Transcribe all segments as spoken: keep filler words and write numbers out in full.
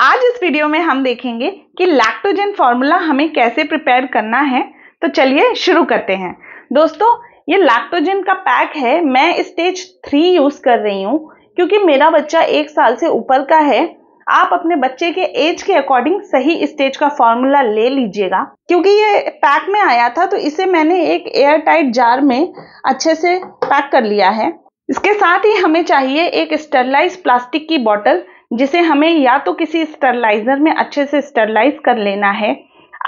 आज इस वीडियो में हम देखेंगे कि लैक्टोजेन फॉर्मूला हमें कैसे प्रिपेयर करना है। तो चलिए शुरू करते हैं। दोस्तों, ये लैक्टोजेन का पैक है, मैं स्टेज थ्री यूज़ कर रही हूँ क्योंकि मेरा बच्चा एक साल से ऊपर का है। आप अपने बच्चे के एज के अकॉर्डिंग सही स्टेज का फॉर्मूला ले लीजिएगा। क्योंकि ये पैक में आया था तो इसे मैंने एक एयर टाइट जार में अच्छे से पैक कर लिया है। इसके साथ ही हमें चाहिए एक स्टरलाइज प्लास्टिक की बॉटल, जिसे हमें या तो किसी स्टरलाइजर में अच्छे से स्टरलाइज कर लेना है,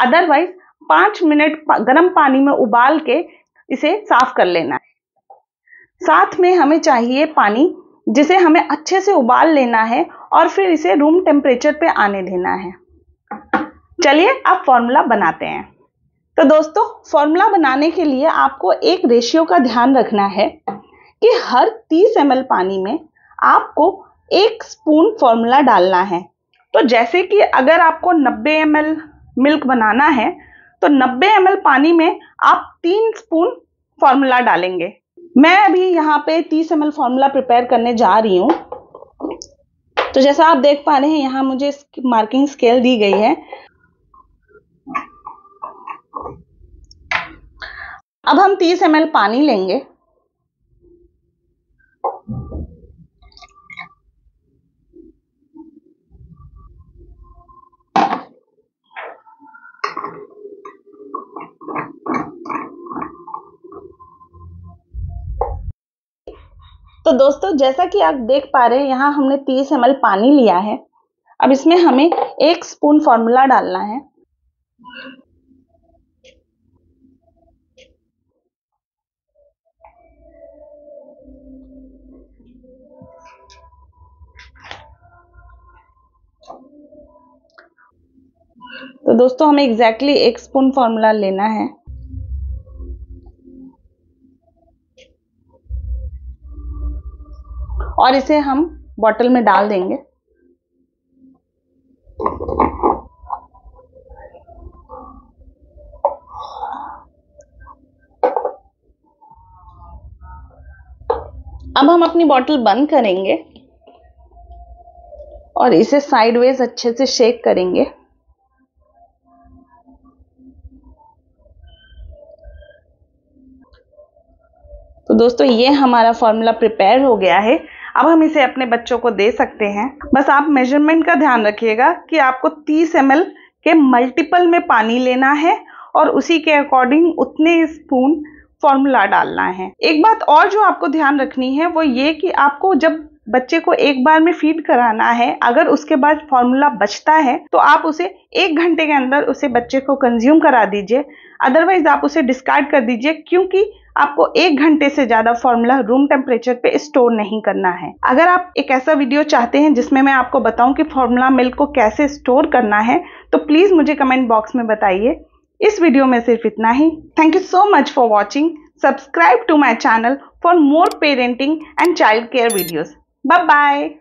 अदरवाइज पाँच मिनट गर्म पानी में उबाल के इसे साफ कर लेना है। साथ में हमें चाहिए पानी, जिसे हमें अच्छे से उबाल लेना है और फिर इसे रूम टेम्परेचर पे आने देना है। चलिए अब फॉर्मूला बनाते हैं। तो दोस्तों, फॉर्मूला बनाने के लिए आपको एक रेशियो का ध्यान रखना है कि हर तीस एम एल पानी में आपको एक स्पून फॉर्मूला डालना है। तो जैसे कि अगर आपको नब्बे एम एल मिल्क बनाना है तो नब्बे एम एल पानी में आप तीन स्पून फॉर्मूला डालेंगे। मैं अभी यहाँ पे तीस एम एल फॉर्मूला प्रिपेयर करने जा रही हूँ। तो जैसा आप देख पा रहे हैं, यहाँ मुझे मार्किंग स्केल दी गई है। अब हम तीस एम एल पानी लेंगे। तो दोस्तों, जैसा कि आप देख पा रहे हैं, यहाँ हमने तीस एम एल पानी लिया है। अब इसमें हमें एक स्पून फॉर्मूला डालना है। तो दोस्तों, हमें एग्जैक्टली एक स्पून फॉर्मूला लेना है। और इसे हम बॉटल में डाल देंगे। अब हम अपनी बॉटल बंद करेंगे और इसे साइडवेज अच्छे से शेक करेंगे। तो दोस्तों, ये हमारा फॉर्मूला प्रिपेयर हो गया है। अब हम इसे अपने बच्चों को दे सकते हैं। बस आप मेजरमेंट का ध्यान रखिएगा कि आपको तीस एम एल के मल्टीपल में पानी लेना है और उसी के अकॉर्डिंग उतने स्पून फॉर्मूला डालना है। एक बात और जो आपको ध्यान रखनी है वो ये कि आपको जब बच्चे को एक बार में फीड कराना है, अगर उसके बाद फॉर्मूला बचता है तो आप उसे एक घंटे के अंदर उसे बच्चे को कंज्यूम करा दीजिए, अदरवाइज आप उसे डिस्कार्ड कर दीजिए, क्योंकि आपको एक घंटे से ज़्यादा फॉर्मूला रूम टेम्परेचर पे स्टोर नहीं करना है। अगर आप एक ऐसा वीडियो चाहते हैं जिसमें मैं आपको बताऊं कि फॉर्मूला मिल्क को कैसे स्टोर करना है, तो प्लीज़ मुझे कमेंट बॉक्स में बताइए। इस वीडियो में सिर्फ इतना ही। Thank you so much for watching. Subscribe to my channel for more parenting and child care videos. Bye bye.